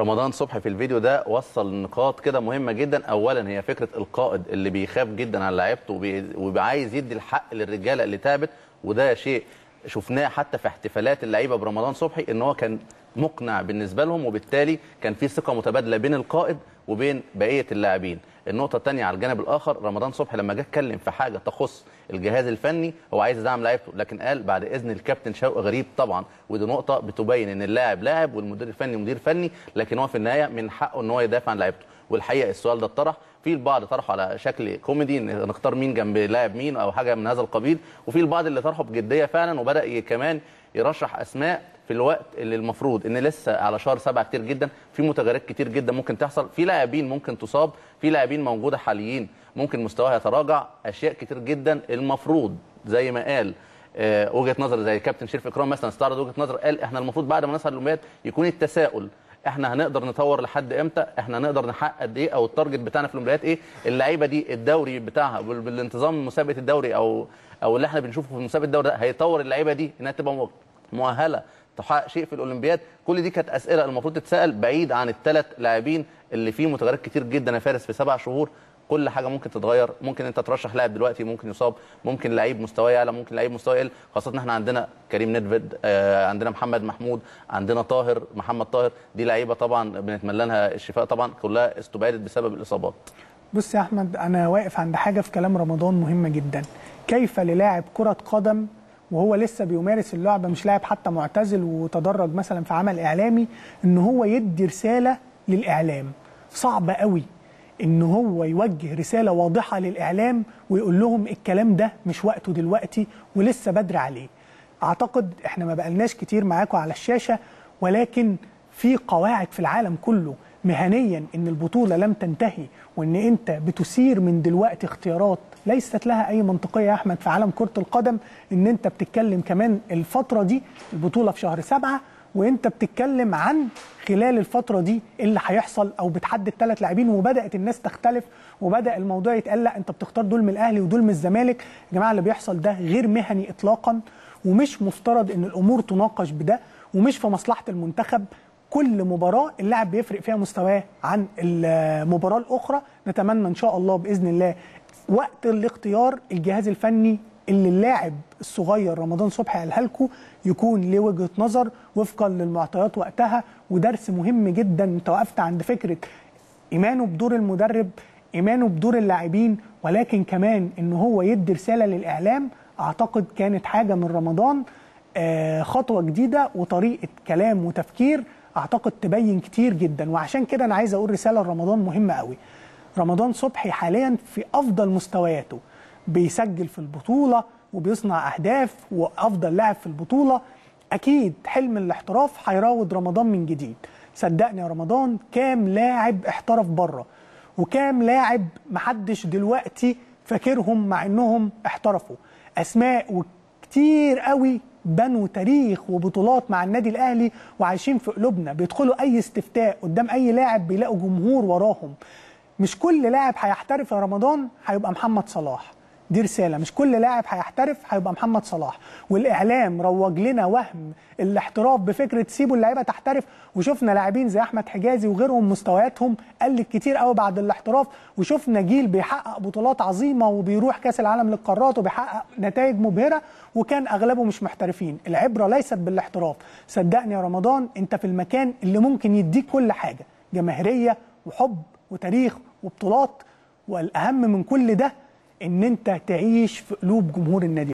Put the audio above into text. رمضان صبحي في الفيديو ده وصل نقاط كده مهمة جدا. أولا هي فكرة القائد اللي بيخاف جدا على لعيبته وعايز يدي الحق للرجالة اللي تعبت، وده شيء شفناه حتى في احتفالات اللعيبة برمضان صبحي، إن هو كان مقنع بالنسبة لهم، وبالتالي كان في ثقة متبادلة بين القائد وبين بقية اللاعبين. النقطة الثانية على الجانب الآخر، رمضان صبحي لما جه اتكلم في حاجة تخص الجهاز الفني هو عايز يدعم لعيبته، لكن قال بعد إذن الكابتن شوقي غريب طبعا، ودي نقطة بتبين إن اللاعب لاعب والمدير الفني مدير فني، لكن هو في النهاية من حقه إن هو يدافع عن لعيبته. والحقيقة السؤال ده اتطرح، في البعض طرحه على شكل كوميدي إن نختار مين جنب لاعب مين أو حاجة من هذا القبيل، وفي البعض اللي طرحه بجدية فعلا وبدأ كمان يرشح أسماء في الوقت اللي المفروض ان لسه على شهر 7 كتير جدا، في متغيرات كتير جدا ممكن تحصل، في لاعبين ممكن تصاب، في لاعبين موجوده حاليين ممكن مستواها يتراجع، اشياء كتير جدا. المفروض زي ما قال وجهه نظر زي كابتن شريف اكرام مثلا، استعرض وجهه نظر قال احنا المفروض بعد ما نصل الاولمبياد يكون التساؤل احنا هنقدر نطور لحد امتى، احنا هنقدر نحقق قد ايه، او التارجت بتاعنا في الاولمبياد ايه، اللعيبه دي الدوري بتاعها بالانتظام مسابقه الدوري او اللي احنا بنشوفه في مسابقه الدوري ده هيطور اللعيبه دي انها تبقى مؤهله تحقق شيء في الاولمبياد. كل دي كانت اسئله المفروض تتسال، بعيد عن الثلاث لاعبين اللي فيه متغيرات كتير جدا يا فارس. في 7 شهور كل حاجه ممكن تتغير، ممكن انت ترشح لاعب دلوقتي ممكن يصاب، ممكن لعيب مستواه يعلى، ممكن لعيب مستواه يقل، خاصه ان احنا عندنا كريم ندفيد، عندنا محمد محمود، عندنا طاهر محمد طاهر، دي لعيبه طبعا بنتمنى لها الشفاء، طبعا كلها استبعدت بسبب الاصابات. بص يا احمد، انا واقف عند حاجه في كلام رمضان مهمه جدا، كيف للاعب كره قدم وهو لسه بيمارس اللعبه، مش لاعب حتى معتزل وتدرج مثلا في عمل اعلامي، ان هو يدي رساله للاعلام. صعب قوي ان هو يوجه رساله واضحه للاعلام ويقول لهم الكلام ده مش وقته دلوقتي ولسه بدري عليه. اعتقد احنا ما بقالناش كتير معاكم على الشاشه، ولكن في قواعد في العالم كله مهنيا ان البطوله لم تنتهي، وان انت بتثير من دلوقتي اختيارات ليست لها اي منطقيه يا احمد في عالم كره القدم. ان انت بتتكلم كمان الفتره دي البطوله في شهر 7، وانت بتتكلم عن خلال الفتره دي اللي هيحصل، او بتحدد 3 لاعبين، وبدات الناس تختلف وبدا الموضوع يتقال لا انت بتختار دول من الاهلي ودول من الزمالك. يا جماعه اللي بيحصل ده غير مهني اطلاقا، ومش مفترض ان الامور تناقش بده، ومش في مصلحه المنتخب. كل مباراة اللاعب بيفرق فيها مستواه عن المباراة الأخرى. نتمنى إن شاء الله بإذن الله وقت الاختيار الجهاز الفني اللي اللاعب الصغير رمضان صبحي قالها لكم يكون له وجهة نظر وفقا للمعطيات وقتها. ودرس مهم جدا، أنت وقفت عند فكرة إيمانه بدور المدرب، إيمانه بدور اللاعبين، ولكن كمان إن هو يدي رسالة للإعلام. أعتقد كانت حاجة من رمضان، خطوة جديدة وطريقة كلام وتفكير اعتقد تبين كتير جدا. وعشان كده انا عايز اقول رساله لرمضان مهمه قوي. رمضان صبحي حاليا في افضل مستوياته، بيسجل في البطوله وبيصنع اهداف وافضل لاعب في البطوله. اكيد حلم الاحتراف هيراود رمضان من جديد. صدقني يا رمضان، كام لاعب احترف بره وكام لاعب محدش دلوقتي فاكرهم مع انهم احترفوا، اسماء وكتير قوي بنوا تاريخ وبطولات مع النادي الاهلي وعايشين في قلوبنا، بيدخلوا اي استفتاء قدام اي لاعب بيلاقوا جمهور وراهم. مش كل لاعب هيحترف يا رمضان هيبقى محمد صلاح، دي رساله. مش كل لاعب هيحترف هيبقى محمد صلاح، والاعلام روج لنا وهم الاحتراف بفكره سيبوا اللعيبه تحترف، وشفنا لاعبين زي احمد حجازي وغيرهم مستوياتهم قلت كتير قوي بعد الاحتراف، وشفنا جيل بيحقق بطولات عظيمه وبيروح كاس العالم للقارات وبيحقق نتائج مبهره وكان اغلبه مش محترفين. العبره ليست بالاحتراف، صدقني يا رمضان انت في المكان اللي ممكن يديك كل حاجه، جماهيريه وحب وتاريخ وبطولات، والاهم من كل ده إن أنت تعيش في قلوب جمهور النادي.